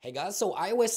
Hey guys, so iOS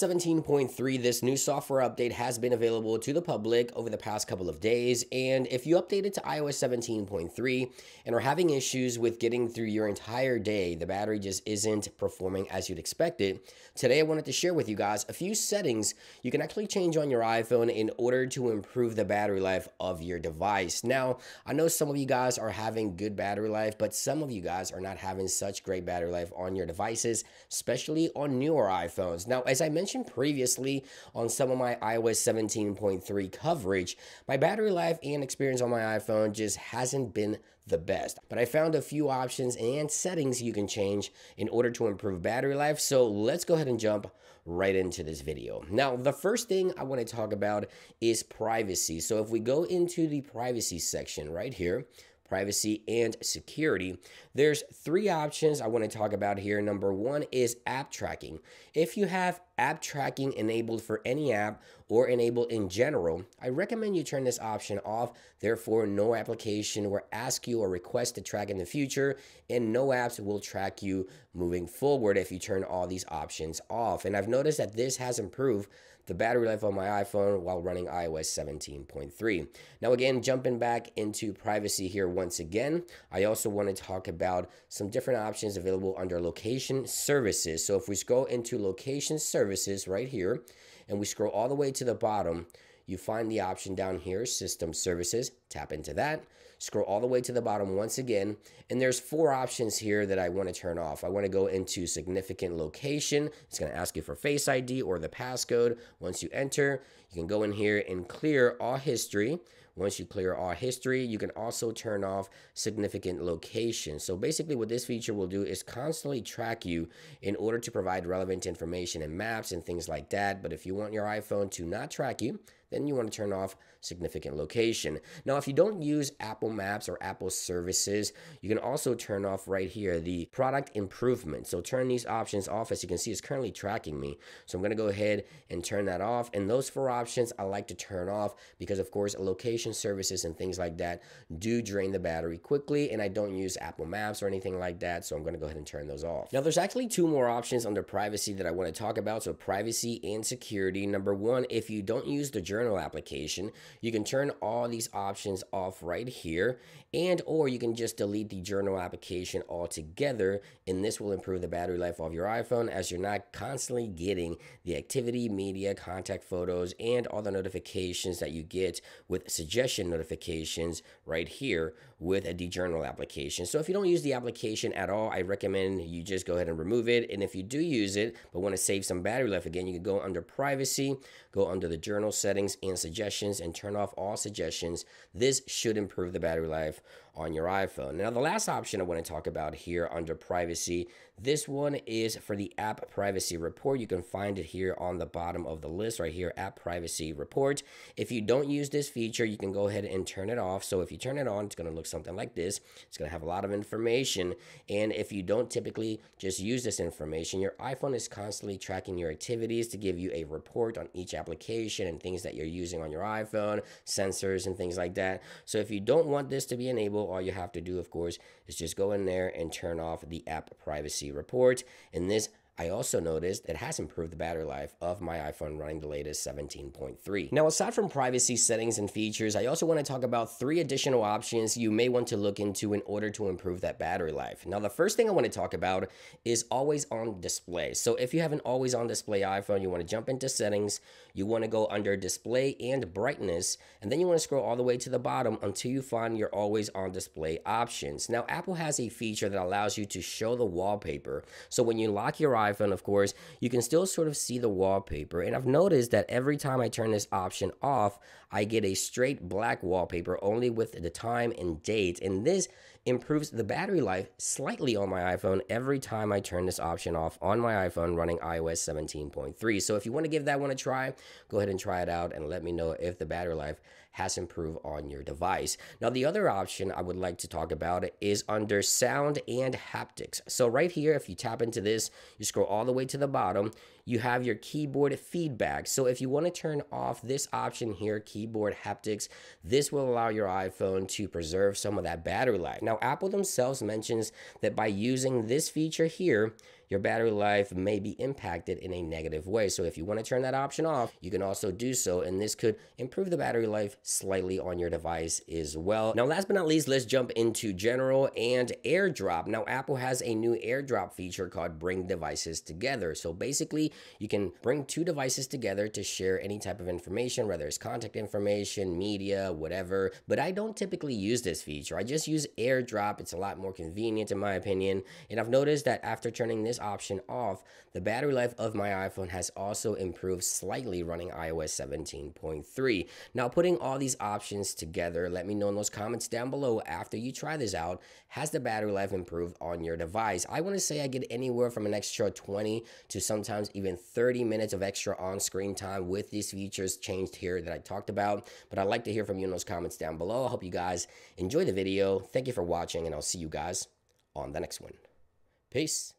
17.3, this new software update has been available to the public over the past couple of days. And if you updated to iOS 17.3 and are having issues with getting through your entire day, the battery just isn't performing as you'd expect it. Today, I wanted to share with you guys a few settings you can actually change on your iPhone in order to improve the battery life of your device. Now, I know some of you guys are having good battery life, but some of you guys are not having such great battery life on your devices, especially on newer iPhones. Now, as I mentioned previously on some of my iOS 17.3 coverage, my battery life and experience on my iPhone just hasn't been the best. But I found a few options and settings you can change in order to improve battery life. So let's go ahead and jump right into this video. Now, the first thing I want to talk about is privacy. So if we go into the privacy section right here, privacy and security, there's three options I want to talk about here. Number one is app tracking. If you have app tracking enabled for any app or enabled in general, I recommend you turn this option off. Therefore, no application will ask you or request to track in the future, and no apps will track you moving forward if you turn all these options off. And I've noticed that this has improved the battery life on my iPhone while running iOS 17.3. Now again, jumping back into privacy here once again, I also want to talk about some different options available under location services. So if we go into location services right here, and we scroll all the way to the bottom, you find the option down here, System Services, tap into that, scroll all the way to the bottom once again, and there's four options here that I want to turn off. I want to go into Significant Location. It's going to ask you for Face ID or the passcode. Once you enter, you can go in here and clear all history. Once you clear all history, you can also turn off Significant Location. So basically what this feature will do is constantly track you in order to provide relevant information and maps and things like that. But if you want your iPhone to not track you, then you want to turn off Significant Location. Now, if you don't use Apple Maps or Apple services, you can also turn off right here the product improvement. So turn these options off. As you can see, it's currently tracking me. So I'm going to go ahead and turn that off. And those four options I like to turn off because, of course, location services and things like that do drain the battery quickly. And I don't use Apple Maps or anything like that. So I'm going to go ahead and turn those off. Now, there's actually two more options under privacy that I want to talk about. So privacy and security. Number one, if you don't use the journal application, you can turn all these options off right here, and or you can just delete the journal application altogether, and this will improve the battery life of your iPhone as you're not constantly getting the activity, media, contact photos, and all the notifications that you get with suggestion notifications right here with the journal application. So if you don't use the application at all, I recommend you just go ahead and remove it. And if you do use it but want to save some battery life, again, you can go under privacy, go under the journal settings and suggestions, and turn off all suggestions. This should improve the battery life on your iPhone. Now, the last option I want to talk about here under privacy, this one is for the app privacy report. You can find it here on the bottom of the list right here, app privacy report. If you don't use this feature, you can go ahead and turn it off. So if you turn it on, it's going to look something like this. It's going to have a lot of information. And if you don't typically just use this information, your iPhone is constantly tracking your activities to give you a report on each application and things that you're using on your iPhone, sensors and things like that. So if you don't want this to be enabled, all you have to do, of course, is just go in there and turn off the app privacy report. And this, I also noticed, it has improved the battery life of my iPhone running the latest 17.3. Now, aside from privacy settings and features, I also want to talk about three additional options you may want to look into in order to improve that battery life. Now, the first thing I want to talk about is always on display. So if you have an always on display iPhone, you want to jump into settings, you want to go under display and brightness, and then you want to scroll all the way to the bottom until you find your always on display options. Now, Apple has a feature that allows you to show the wallpaper. So when you lock your iPhone, of course, you can still sort of see the wallpaper. And I've noticed that every time I turn this option off, I get a straight black wallpaper only with the time and date. And this improves the battery life slightly on my iPhone every time I turn this option off on my iPhone running iOS 17.3. So if you want to give that one a try, go ahead and try it out and let me know if the battery life has improved on your device. Now, the other option I would like to talk about is under sound and haptics. So right here, if you tap into this, you scroll all the way to the bottom, you have your keyboard feedback. So if you want to turn off this option here, keyboard haptics, this will allow your iPhone to preserve some of that battery life. Now, Apple themselves mentions that by using this feature here, your battery life may be impacted in a negative way. So if you want to turn that option off, you can also do so, and this could improve the battery life slightly on your device as well. Now, last but not least, let's jump into General and AirDrop. Now, Apple has a new AirDrop feature called Bring Devices Together. So basically, you can bring two devices together to share any type of information, whether it's contact information, media, whatever. But I don't typically use this feature. I just use AirDrop. It's a lot more convenient in my opinion. And I've noticed that after turning this option off, the battery life of my iPhone has also improved slightly running iOS 17.3. Now, putting all these options together, let me know in those comments down below after you try this out, has the battery life improved on your device? I want to say I get anywhere from an extra 20 to sometimes even 30 minutes of extra on-screen time with these features changed here that I talked about, but I'd like to hear from you in those comments down below. I hope you guys enjoy the video. Thank you for watching, and I'll see you guys on the next one. Peace.